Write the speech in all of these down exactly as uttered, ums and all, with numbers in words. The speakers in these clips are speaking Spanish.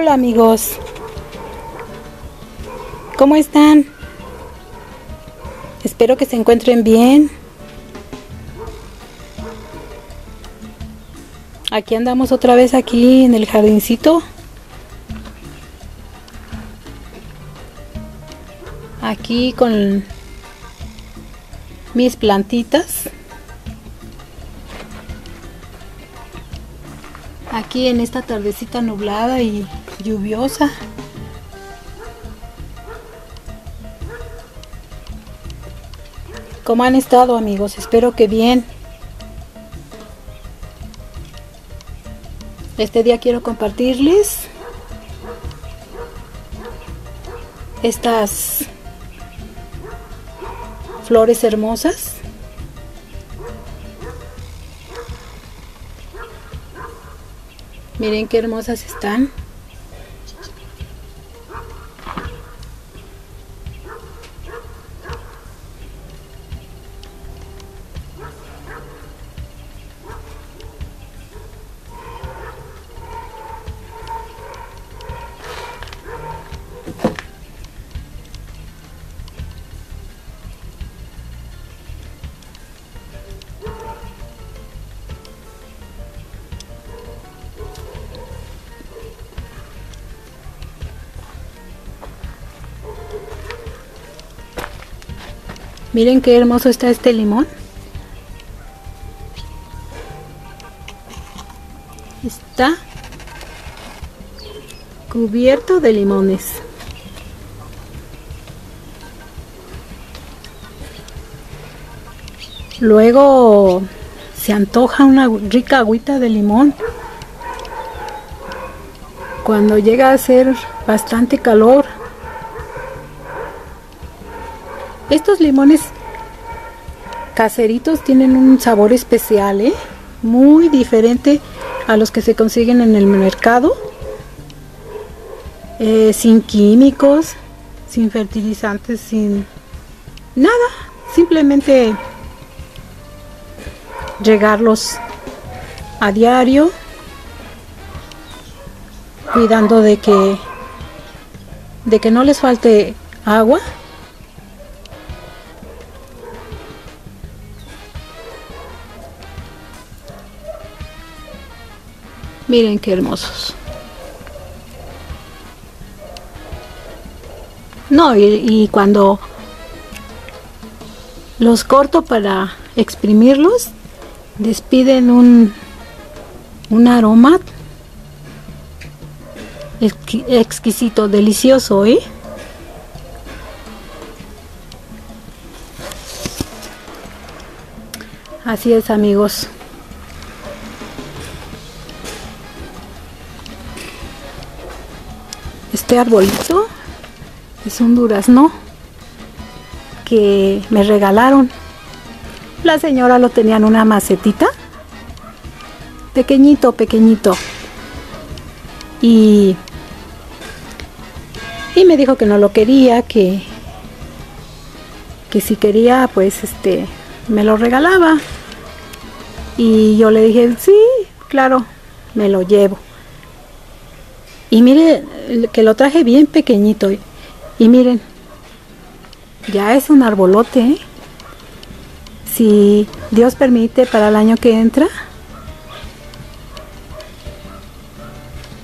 Hola amigos, ¿cómo están? Espero que se encuentren bien. Aquí andamos otra vez aquí en el jardincito. Aquí con mis plantitas. Aquí en esta tardecita nublada y lluviosa. ¿Cómo han estado, amigos? Espero que bien. Este día quiero compartirles estas flores hermosas. Miren qué hermosas están. Miren qué hermoso está este limón. Está cubierto de limones. Luego se antoja una rica agüita de limón. Cuando llega a hacer bastante calor. Estos limones caseritos tienen un sabor especial, ¿eh? Muy diferente a los que se consiguen en el mercado. Eh, sin químicos, sin fertilizantes, sin nada. Simplemente regarlos a diario, cuidando de que, de que no les falte agua. Miren qué hermosos. No, y, y cuando los corto para exprimirlos, despiden un, un aroma exqui- exquisito, delicioso, ¿eh? Así es, amigos. Este arbolito es un durazno que me regalaron. La señora lo tenía en una macetita, pequeñito, pequeñito, y, y me dijo que no lo quería, que, que si quería, pues este, me lo regalaba. Y yo le dije, sí, claro, me lo llevo. Y miren, que lo traje bien pequeñito. Y miren, ya es un arbolote, ¿eh? Si Dios permite, para el año que entra,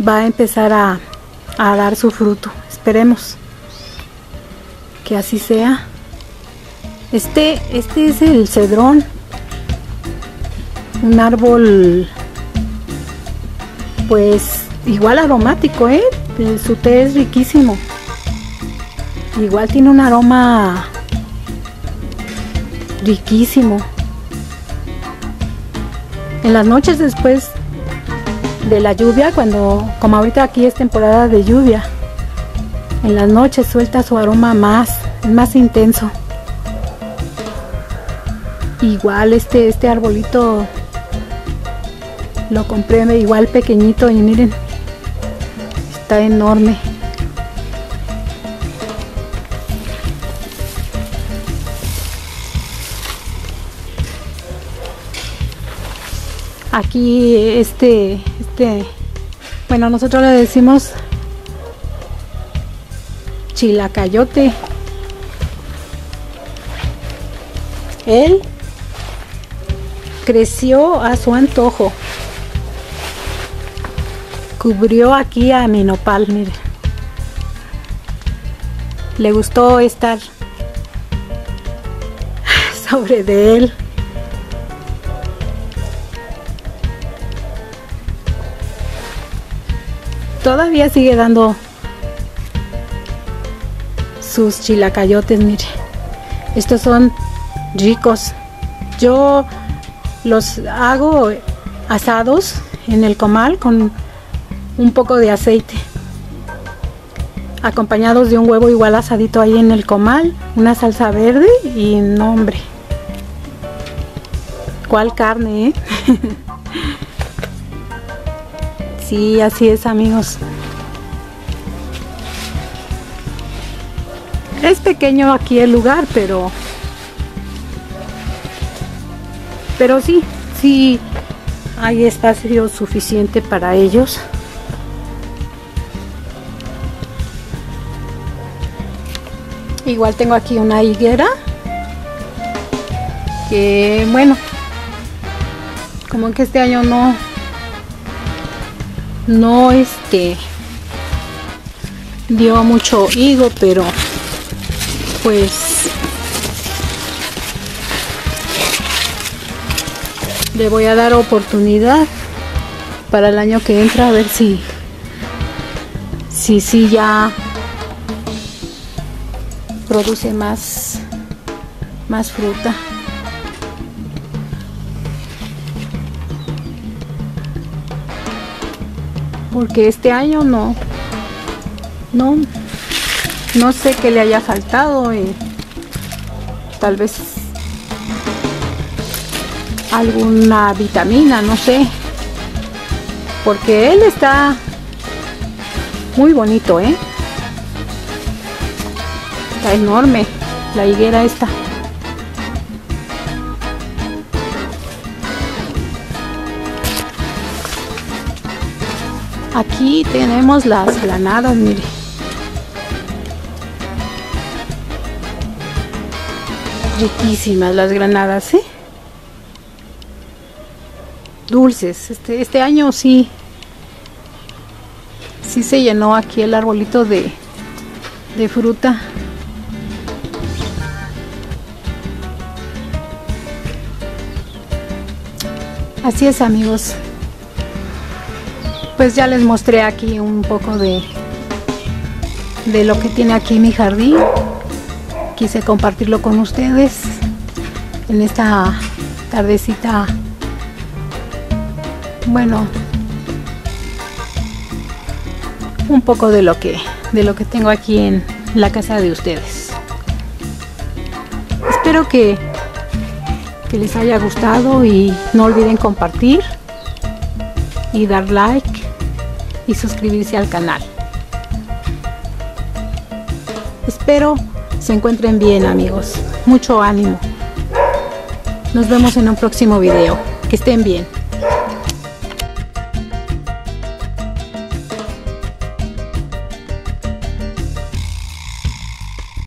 va a empezar a, a dar su fruto. Esperemos que así sea. Este, este es el cedrón. Un árbol, pues... igual aromático, ¿eh? Su té es riquísimo. Igual tiene un aroma riquísimo. En las noches después de la lluvia, cuando, como ahorita aquí es temporada de lluvia, en las noches suelta su aroma más, más intenso. Igual este, este arbolito lo compré igual pequeñito y miren, está enorme. Aquí este, este, bueno, nosotros le decimos chilacayote, él creció a su antojo, cubrió aquí a mi nopal, mire, le gustó estar sobre de él. Todavía sigue dando sus chilacayotes, mire, estos son ricos. Yo los hago asados en el comal con un poco de aceite, acompañados de un huevo igual asadito ahí en el comal, una salsa verde y no hombre, ¿cuál carne, eh? Sí, así es, amigos. Es pequeño aquí el lugar, pero pero sí, sí hay espacio suficiente para ellos. Igual tengo aquí una higuera que, bueno, como que este año no no este dio mucho higo, pero pues le voy a dar oportunidad para el año que entra, a ver si si si ya produce más más fruta. Porque este año no, no, no sé qué le haya faltado, y tal vez alguna vitamina, no sé, porque él está muy bonito, ¿eh? Está enorme la higuera esta. Aquí tenemos las granadas, mire. Riquísimas las granadas, ¿eh? Dulces. Este, este año sí, sí se llenó aquí el arbolito de, de fruta. Así es, amigos. Pues ya les mostré aquí un poco de, de lo que tiene aquí mi jardín. Quise compartirlo con ustedes en esta tardecita, bueno, un poco de lo que, de lo que tengo aquí en la casa de ustedes. Espero que, que les haya gustado y no olviden compartir y dar like y suscribirse al canal. Espero se encuentren bien, amigos. Mucho ánimo. Nos vemos en un próximo video. Que estén bien.